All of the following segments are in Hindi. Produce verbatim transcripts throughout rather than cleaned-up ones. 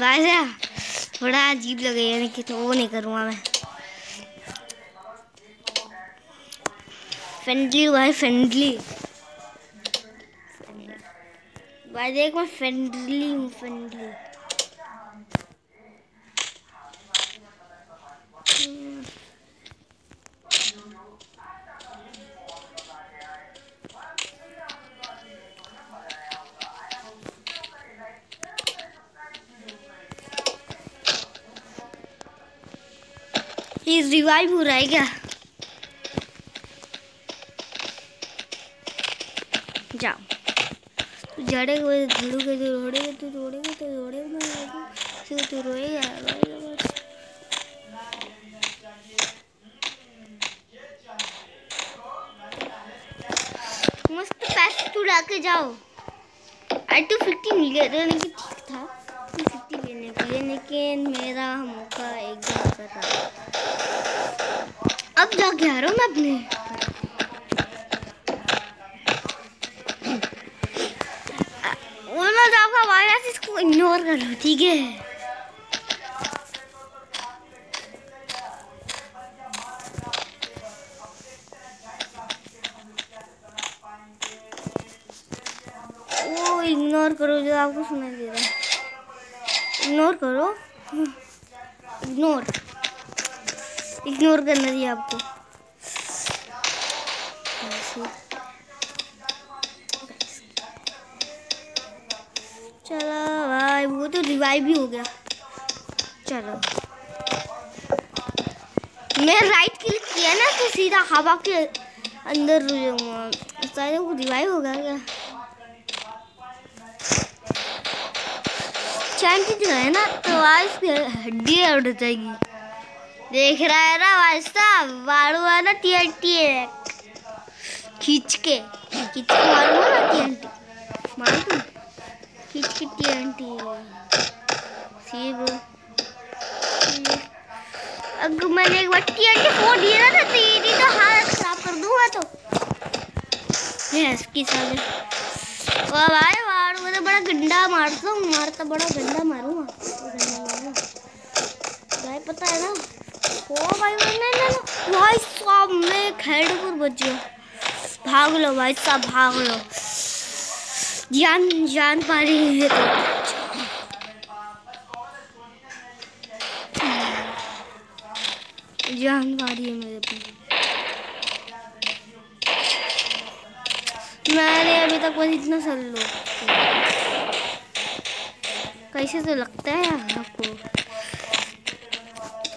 बाजा बड़ा अजीब लगेगा कि तो वो नहीं करूँगा मैं। फ्रेंडली भाई फ्रेंडली भाई देख मैं फ्रेंडली हूँ फ्रेंडली। ये रिवाइव हो रहा है क्या? जाओ तू झड़ेगा झड़ूगा तू रोड़ेगा तू रोड़ेगा तू रोड़ेगा तू तू रोएगा मस्त पैसे तू ला के जाओ। आई टू फिफ्टी मिल गया था ठीक था फिफ्टी लेने के लिए लेकिन मेरा मौका एकदम कर रहा। अब जाके आ रहा हूँ मैं अपने वरना आपका वायरस इसको इग्नोर कर लो ठीक है। वो इग्नोर करो जो आपको सुनाई दे रहा है इग्नोर करो इग्नोर इग्नोर करना चाहिए आपको। चलो भाई वो तो रिवाइव भी हो गया। चलो मैं राइट क्लिक किया ना तो सीधा हवा के अंदर रुझाऊंगा शायद वो रिवाइव हो गया क्या? चैंटी जो है ना तो आज हड्डी आउट हो जाएगी देख रहा है ना भाई साहब मारू है ना टी एन टी खींच के खींच के मारू ना टी एन टी मारू तू खींच के टी एन टी अगर मैंने एक बार टी एन टी फोड़ दिया ना तो तेरी तो हालत खराब कर दूंगा तो वाह भाई मारू तो बड़ा गंदा मारता हूँ मारता बड़ा गंदा मारूंगा भाई पता है ना। ओ भाई मैंने भाई साहब मैं खेड़ पर बच गया। भाग लो भाई साहब भाग लो जान जान पा रही है तो जान पा रही है मेरे पे। मैंने अभी तक बस इतना सल लो कैसे तो लगता है आपको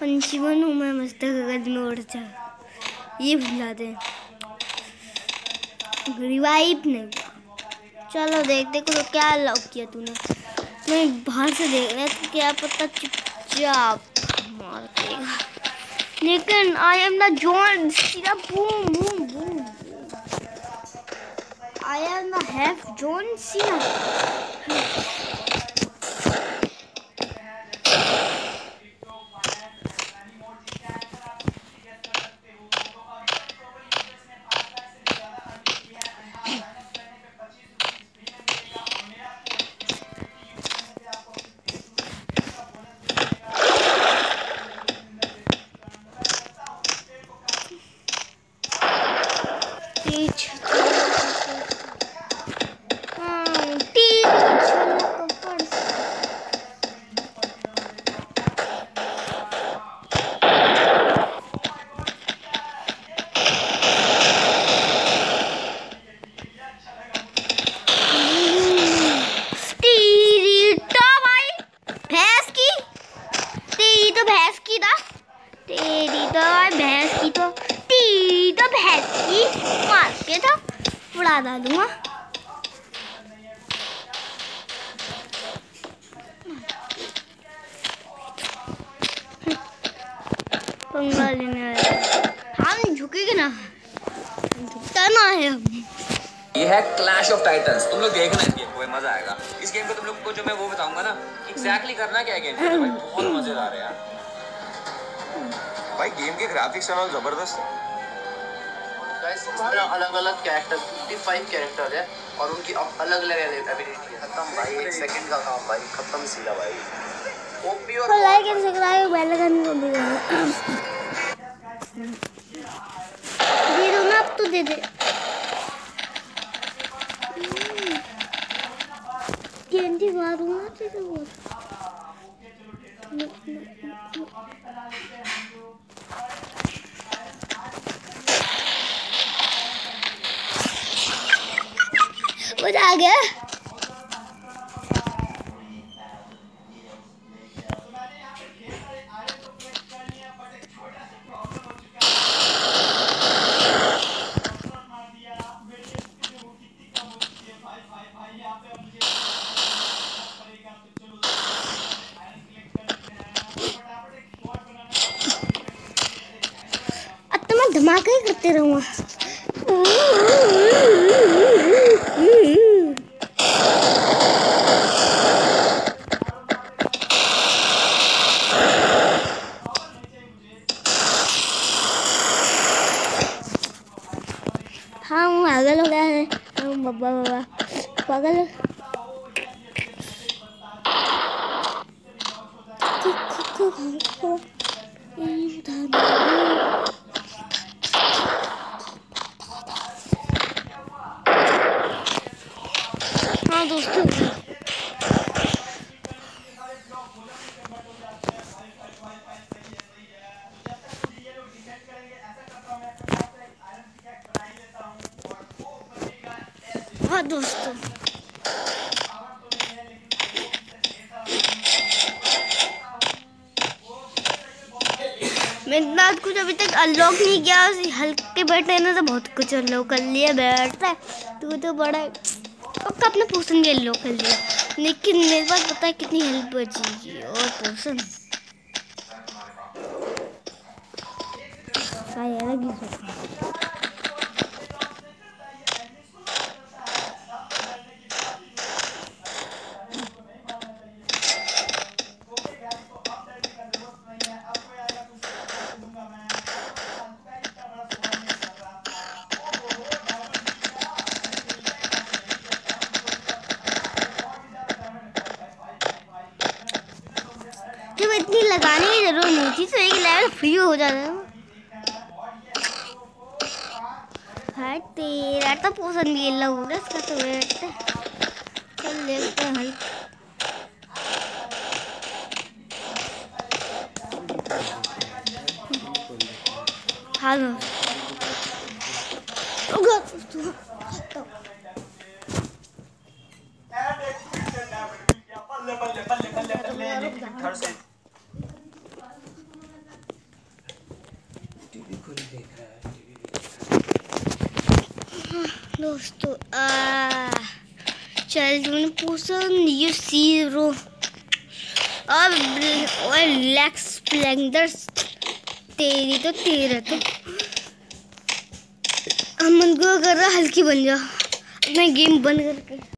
पंछी बनू मैं मस्त गगन में उड़ जा ये भुलाते हैं रिवाइव नहीं। चलो देखते को तो क्या लॉक किया तूने मैं बाहर से देख रहा था क्या पता चुपचाप मार देगा लेकिन आई एम द जॉन सीधा boom boom boom I am the half John सीना दूंगा ना, डरता ना है। ये है क्लैश ऑफ टाइटंस, तुम लोग देखना इस गेम को, मजा आएगा। इस गेम को तुम लोग को जो मैं वो बताऊंगा ना एग्जैक्टली करना क्या है गेम को, भाई बहुत मजेदार है यार। भाई गेम के ग्राफिक्स और जबरदस्त है गाइस, अलग-अलग कैरेक्टर पचपन कैरेक्टर है और उनकी अलग-अलग एबिलिटी है। खत्म भाई, एक सेकंड का काम भाई, खत्म सीधा भाई। ओपी और like and subscribe bell icon को दे दो, दे दो ना अब तो, दे दे गेंडी मारूंगा तेरे को। मजा आ गया। धमाके करते रहूँगा। हाँ पागल हो गया है, बाबा बाबा पागल दोस्तों। हाँ दोस्तों, मिडनाइट कुछ अभी तक अनलॉक नहीं किया, हल्के बैठे ना तो बहुत कुछ अनलॉक कर लिया। बैठता है तू तो बड़ा आपका अपना पोर्सन ले लो कर लिया, लेकिन मेरे पास पता है कितनी हेल्प बचेगी। और पोर्सन इतनी लगाने की जरूरत नहीं थी, तो एक लेवल फ्री हो जाता। हाँ तेरा तो पोषण भी होगा इसका, तो वेट चल लेते हैं। हल हेलो तो दोस्तों चल पोर्सन यू सीरो और ब्लैक स्प्लेंडर तेरी तो तेरह तो हम उनको कर रहा हल्की बन जाओ अपना गेम बंद करके।